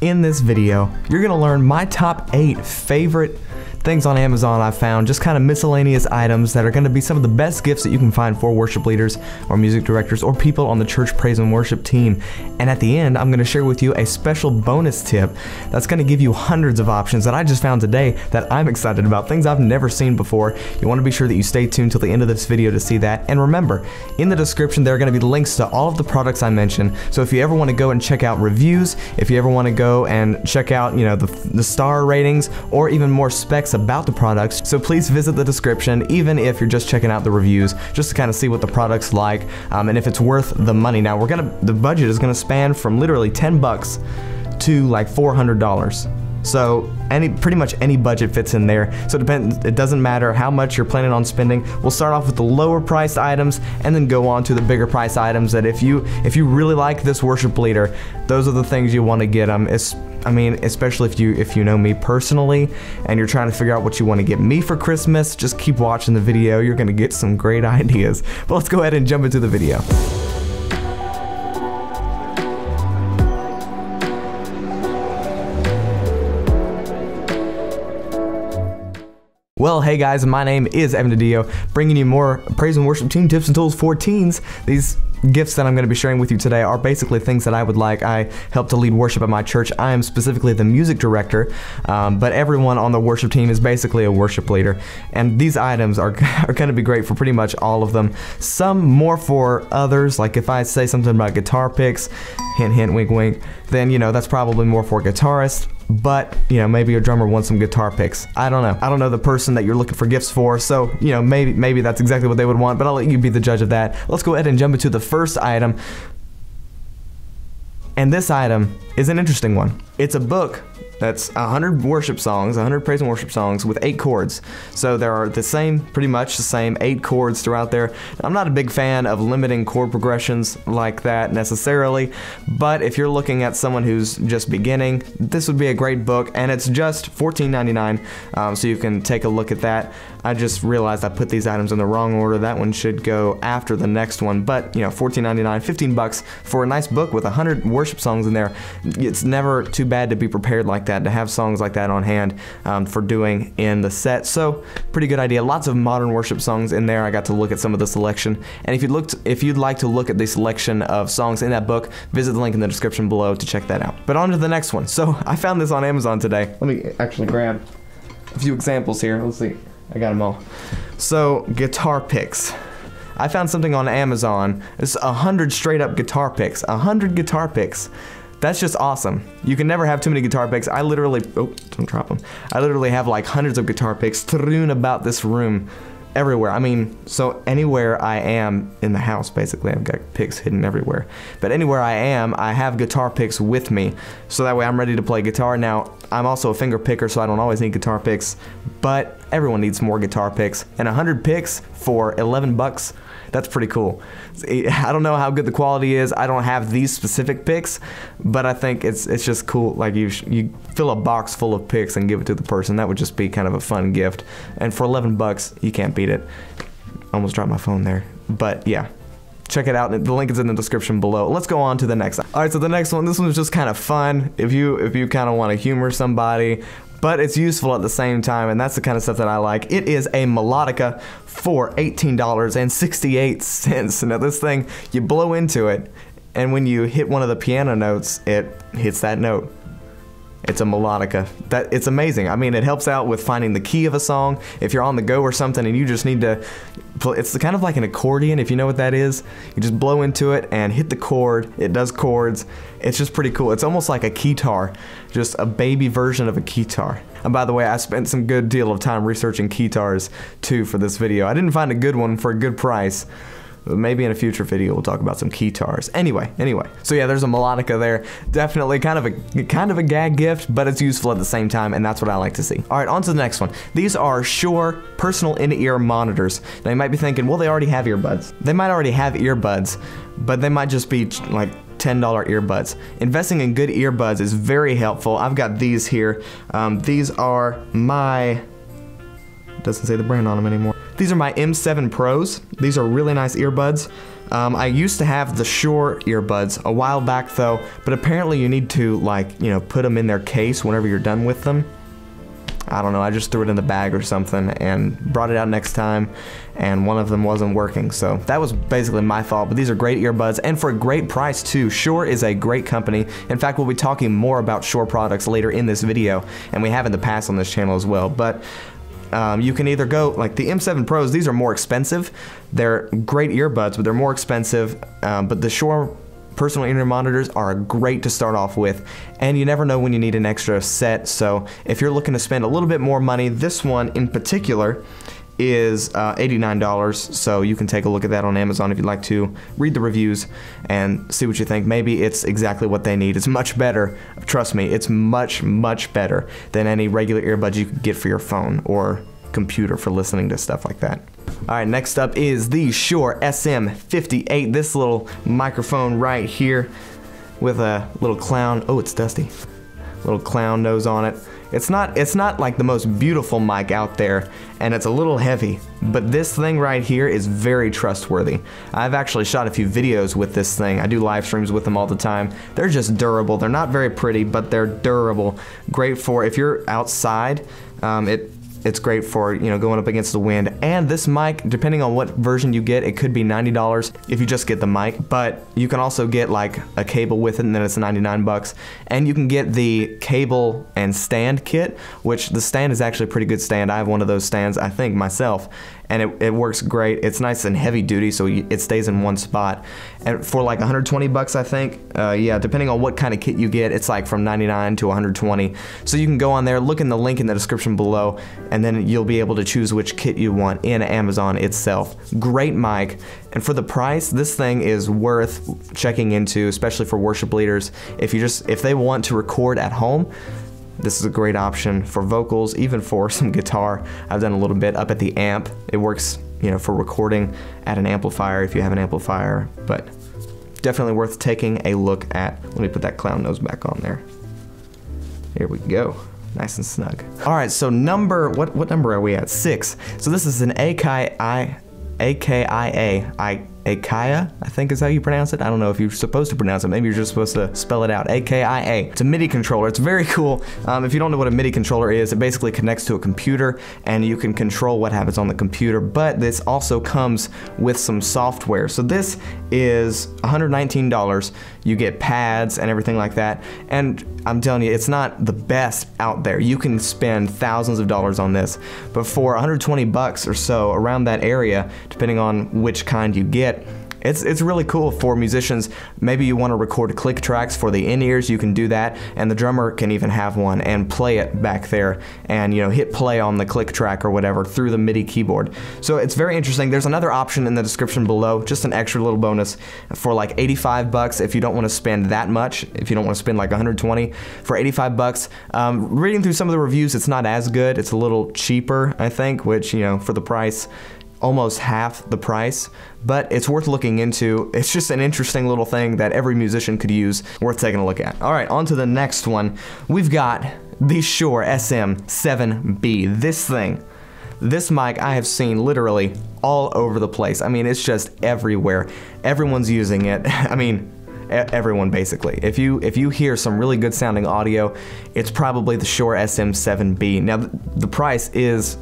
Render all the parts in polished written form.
In this video, you're gonna learn my top 8 favorite things on Amazon I've found, just kind of miscellaneous items that are gonna be some of the best gifts that you can find for worship leaders or music directors or people on the church praise and worship team. And at the end, I'm gonna share with you a special bonus tip that's gonna give you hundreds of options that I just found today that I'm excited about, things I've never seen before. You wanna be sure that you stay tuned till the end of this video to see that. And remember, in the description, there are gonna be links to all of the products I mentioned. So if you ever wanna go and check out reviews, if you ever wanna go and check out, you know, the star ratings or even more specs about the products, so please visit the description, even if you're just checking out the reviews, just to kind of see what the product's like and if it's worth the money. Now the budget is gonna span from literally $10 to like $400. So pretty much any budget fits in there. So it doesn't matter how much you're planning on spending. We'll start off with the lower priced items and then go on to the bigger price items that if you really like this worship leader, those are the things you want to get them. I mean, especially if you know me personally and you're trying to figure out what you want to get me for Christmas, just keep watching the video. You're going to get some great ideas. But let's go ahead and jump into the video. Well, hey guys, my name is Evan DiDio, bringing you more praise and worship team tips and tools for teens. These gifts that I'm going to be sharing with you today are basically things that I would like. I help to lead worship at my church. I am specifically the music director, but everyone on the worship team is basically a worship leader. And these items are going to be great for pretty much all of them. Some more for others, like if I say something about guitar picks, hint, hint, wink, wink, then, you know, that's probably more for guitarists. But, you know, maybe your drummer wants some guitar picks. I don't know. I don't know the person that you're looking for gifts for, so, you know, maybe that's exactly what they would want, but I'll let you be the judge of that. Let's go ahead and jump into the first item. And this item is an interesting one. It's a book that's 100 worship songs, 100 praise and worship songs with 8 chords. So there are pretty much the same 8 chords throughout there. I'm not a big fan of limiting chord progressions like that necessarily, but if you're looking at someone who's just beginning, this would be a great book, and it's just $14.99, so you can take a look at that. I just realized I put these items in the wrong order. That one should go after the next one, but you know, $14.99, 15 bucks for a nice book with 100 worship songs in there. It's never too bad to be prepared like that, to have songs like that on hand for doing in the set. So pretty good idea. Lots of modern worship songs in there. I got to look at some of the selection. And if you'd like to look at the selection of songs in that book, visit the link in the description below to check that out. But on to the next one. So I found this on Amazon today. Let me actually grab a few examples here. Let's see. I got them all. So guitar picks. I found something on Amazon. It's 100 straight up guitar picks. 100 guitar picks. That's just awesome. You can never have too many guitar picks. I literally, oh, don't drop them. I literally have like hundreds of guitar picks strewn about this room everywhere. I mean, so anywhere I am in the house, basically, I've got picks hidden everywhere. But anywhere I am, I have guitar picks with me. So that way I'm ready to play guitar. Now, I'm also a finger picker, so I don't always need guitar picks, but everyone needs more guitar picks. And 100 picks for 11 bucks. That's pretty cool. I don't know how good the quality is. I don't have these specific picks, but I think it's just cool. Like you fill a box full of picks and give it to the person. That would just be kind of a fun gift. And for 11 bucks, you can't beat it. Almost dropped my phone there, but yeah. Check it out. The link is in the description below. Let's go on to the next. All right, so the next one. This one was just kind of fun. If you kind of want to humor somebody, but it's useful at the same time, and that's the kind of stuff that I like. It is a Melodica for $18.68. Now this thing, you blow into it, and when you hit one of the piano notes, it hits that note. It's a melodica. It's amazing. I mean, it helps out with finding the key of a song. If you're on the go or something and you just need to play, it's kind of like an accordion, if you know what that is. You just blow into it and hit the chord. It does chords. It's just pretty cool. It's almost like a keytar, just a baby version of a keytar. And by the way, I spent some good deal of time researching keytars too for this video. I didn't find a good one for a good price. Maybe in a future video we'll talk about some keytars. Anyway. So yeah, there's a melodica there. Definitely kind of a gag gift, but it's useful at the same time, and that's what I like to see. All right, on to the next one. These are Shure personal in-ear monitors. Now you might be thinking, well, they already have earbuds. They might already have earbuds, but they might just be like $10 earbuds. Investing in good earbuds is very helpful. I've got these here. These are my, doesn't say the brand on them anymore. These are my M7 Pros. These are really nice earbuds. I used to have the Shure earbuds a while back though, but apparently you need to, like, you know, put them in their case whenever you're done with them. I don't know, I just threw it in the bag or something and brought it out next time, and one of them wasn't working, so that was basically my fault. But these are great earbuds, and for a great price too. Shure is a great company. In fact, we'll be talking more about Shure products later in this video, and we have in the past on this channel as well. But you can either go, like the M7 Pros, these are more expensive. They're great earbuds, but they're more expensive, but the Shure personal internet monitors are great to start off with, and you never know when you need an extra set. So if you're looking to spend a little bit more money, this one in particular is $89, so you can take a look at that on Amazon if you'd like to, read the reviews and see what you think. Maybe it's exactly what they need. It's much better, trust me, it's much, much better than any regular earbuds you could get for your phone or computer for listening to stuff like that. Alright, next up is the Shure SM58, this little microphone right here with a little clown, oh it's dusty, little clown nose on it. It's not like the most beautiful mic out there, and it's a little heavy, but this thing right here is very trustworthy. I've actually shot a few videos with this thing. I do live streams with them all the time. They're just durable. They're not very pretty, but they're durable. Great for if you're outside, it's great for, you know, going up against the wind. And this mic, depending on what version you get, it could be $90 if you just get the mic, but you can also get like a cable with it, and then it's 99 bucks. And you can get the cable and stand kit, which the stand is actually a pretty good stand. I have one of those stands, I think, myself, and it works great. It's nice and heavy duty, so it stays in one spot. And for like 120 bucks, I think, yeah, depending on what kind of kit you get, it's like from 99 to 120. So you can go on there, look in the link in the description below, and then you'll be able to choose which kit you want in Amazon itself. Great mic, and for the price, this thing is worth checking into, especially for worship leaders. If they want to record at home, this is a great option for vocals, even for some guitar. I've done a little bit up at the amp. It works, you know, for recording at an amplifier if you have an amplifier, but definitely worth taking a look at. Let me put that clown nose back on there. Here we go. Nice and snug. All right, so number, what number are we at? 6. So this is an AKIA, I think is how you pronounce it. I don't know if you're supposed to pronounce it. Maybe you're just supposed to spell it out. AKIA. It's a MIDI controller. It's very cool. If you don't know what a MIDI controller is, it basically connects to a computer, and you can control what happens on the computer. But this also comes with some software. So this is $119. You get pads and everything like that. And I'm telling you, it's not the best out there. You can spend thousands of dollars on this, but for 120 bucks or so, around that area, depending on which kind you get. It's really cool for musicians. Maybe you want to record click tracks for the in-ears, you can do that, and the drummer can even have one and play it back there and, you know, hit play on the click track or whatever through the MIDI keyboard. So it's very interesting. There's another option in the description below, just an extra little bonus for like 85 bucks if you don't want to spend that much, if you don't want to spend like 120, for 85 bucks. Reading through some of the reviews, it's not as good. It's a little cheaper, I think, which, you know, for the price, almost half the price, but it's worth looking into. It's just an interesting little thing that every musician could use, worth taking a look at. All right, on to the next one. We've got the Shure SM7B. This thing, this mic, I have seen literally all over the place. I mean, it's just everywhere. Everyone's using it. I mean, everyone basically. If you hear some really good sounding audio, it's probably the Shure SM7B. Now, the price is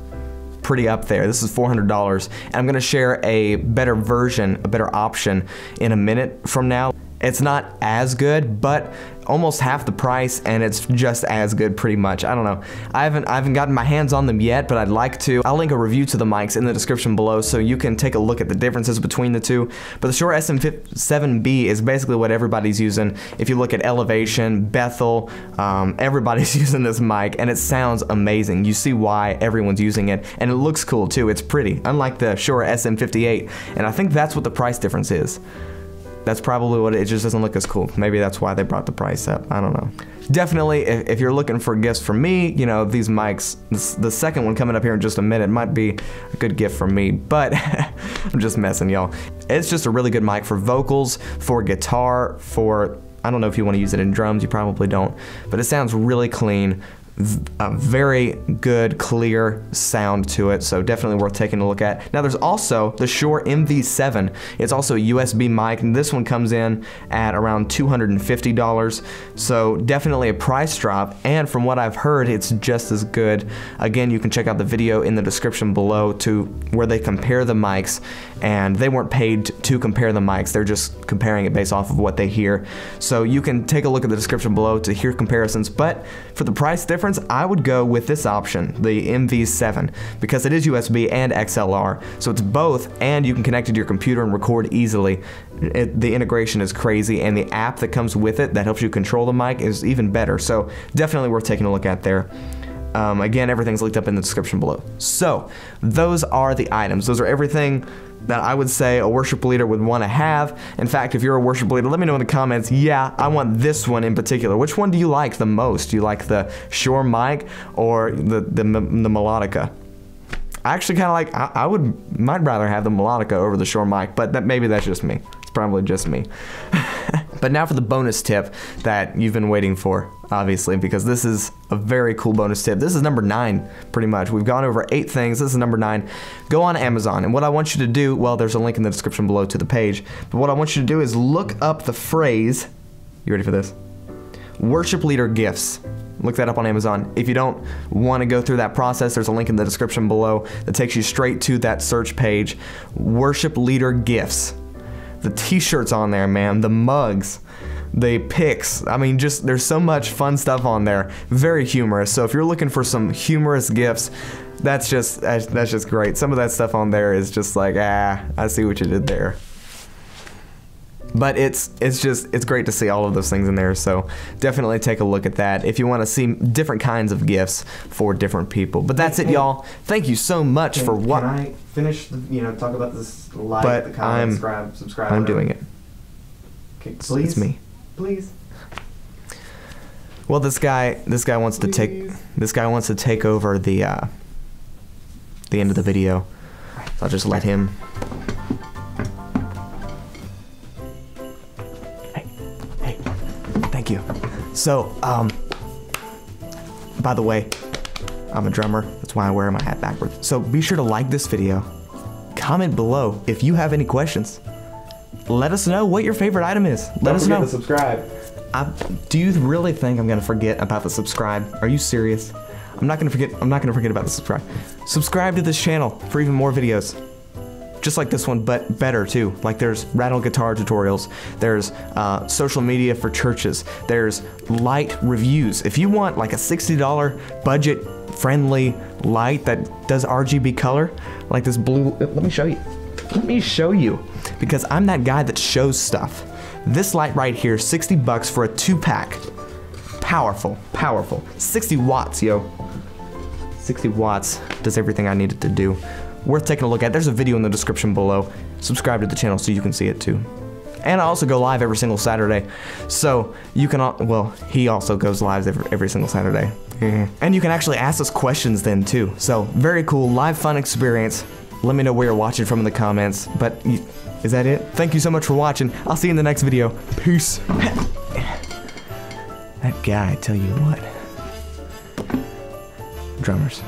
pretty up there. This is $400, and I'm gonna share a better version, a better option in a minute from now. It's not as good, but almost half the price, and it's just as good pretty much. I don't know. I haven't gotten my hands on them yet, but I'd like to. I'll link a review to the mics in the description below so you can take a look at the differences between the two. But the Shure SM7B is basically what everybody's using. If you look at Elevation, Bethel, everybody's using this mic, and it sounds amazing. You see why everyone's using it, and it looks cool too. It's pretty, unlike the Shure SM58, and I think that's what the price difference is. That's probably what it just doesn't look as cool. Maybe that's why they brought the price up. I don't know. Definitely, if you're looking for gifts from me, you know, these mics, the second one coming up here in just a minute might be a good gift for me, but I'm just messing, y'all. It's just a really good mic for vocals, for guitar, for, I don't know if you want to use it in drums, you probably don't, but it sounds really clean. a very good, clear sound to it, so definitely worth taking a look at. Now there's also the Shure MV7. It's also a USB mic, and this one comes in at around $250, so definitely a price drop, and from what I've heard, it's just as good. Again, you can check out the video in the description below to where they compare the mics, and they weren't paid to compare the mics, they're just comparing it based off of what they hear. So you can take a look at the description below to hear comparisons, but for the price difference, I would go with this option, the MV7, because it is USB and XLR, so it's both, and you can connect it to your computer and record easily. The integration is crazy, and the app that comes with it that helps you control the mic is even better, so definitely worth taking a look at there. Again, everything's linked up in the description below. So those are the items. Those are everything that I would say a worship leader would want to have. In fact, if you're a worship leader, let me know in the comments, yeah, I want this one in particular. Which one do you like the most? Do you like the Shure mic or the Melodica? I actually kind of like, might rather have the Melodica over the Shure mic, but maybe that's just me. It's probably just me. But now for the bonus tip that you've been waiting for, obviously, because this is a very cool bonus tip. This is number 9, pretty much. We've gone over 8 things. This is number 9. Go on Amazon, and what I want you to do, well, there's a link in the description below to the page, but what I want you to do is look up the phrase, you ready for this? Worship leader gifts. Look that up on Amazon. If you don't want to go through that process, there's a link in the description below that takes you straight to that search page, worship leader gifts. The t-shirts on there, man, the mugs, the pics, I mean, just there's so much fun stuff on there, very humorous. So if you're looking for some humorous gifts, that's just great. Some of that stuff on there is just like, ah, I see what you did there. But it's great to see all of those things in there, so definitely take a look at that if you want to see different kinds of gifts for different people. But that's it, y'all. Thank you so much for what. Can I finish, you know, talk about this, like, the comment, subscribe. I'm doing it. Okay, please. It's me. Please. Well, this guy wants to take, this guy wants to take over the end of the video. So I'll just let him. You. So, by the way, I'm a drummer. That's why I wear my hat backwards. So be sure to like this video. Comment below if you have any questions. Let us know what your favorite item is. Let us know. Don't forget to subscribe. Do you really think I'm gonna forget about the subscribe? Are you serious? I'm not gonna forget. I'm not gonna forget about the subscribe. Subscribe to this channel for even more videos. Just like this one, but better too. Like there's rattle guitar tutorials, there's social media for churches, there's light reviews. If you want like a $60 budget-friendly light that does RGB color, like this blue, let me show you. Let me show you, because I'm that guy that shows stuff. This light right here, 60 bucks for a 2-pack. Powerful, powerful. 60 watts, yo. 60 watts does everything I needed to do. Worth taking a look at. There's a video in the description below. Subscribe to the channel so you can see it too. And I also go live every single Saturday. So you can, well, he also goes live every single Saturday. And you can actually ask us questions then too. So very cool, live fun experience. Let me know where you're watching from in the comments. But is that it? Thank you so much for watching. I'll see you in the next video. Peace. That guy, I tell you what. Drummers.